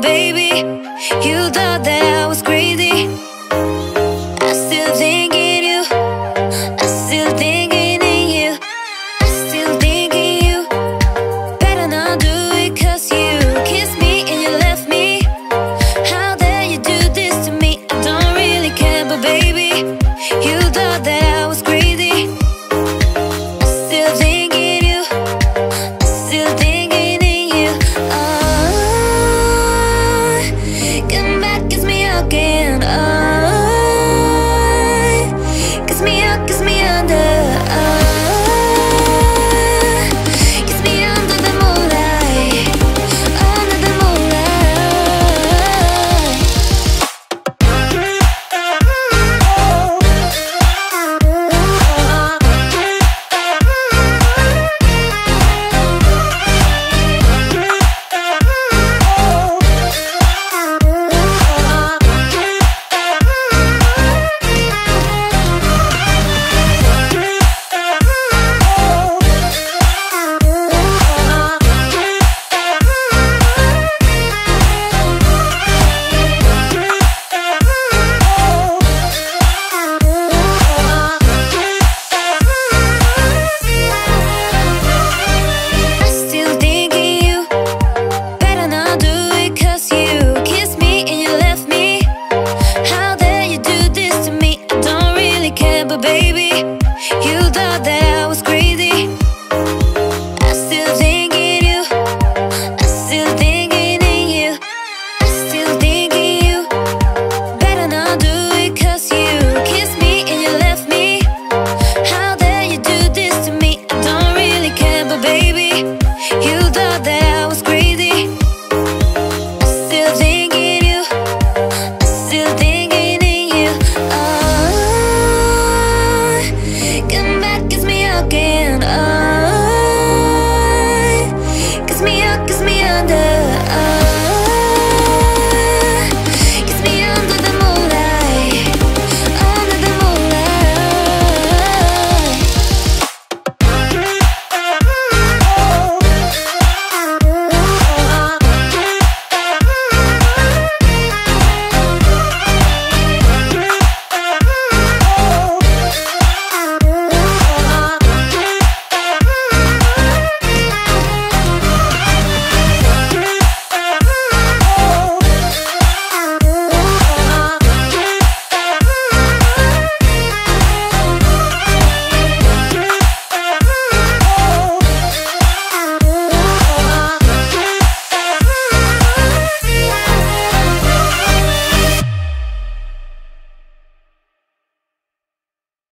baby, you thought that I was crazy. I still think